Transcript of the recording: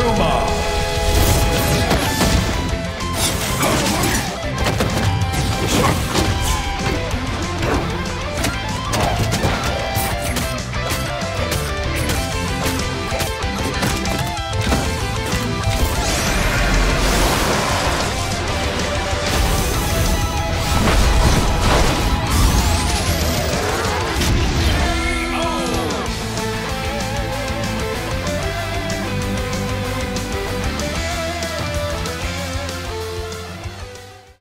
Kuma.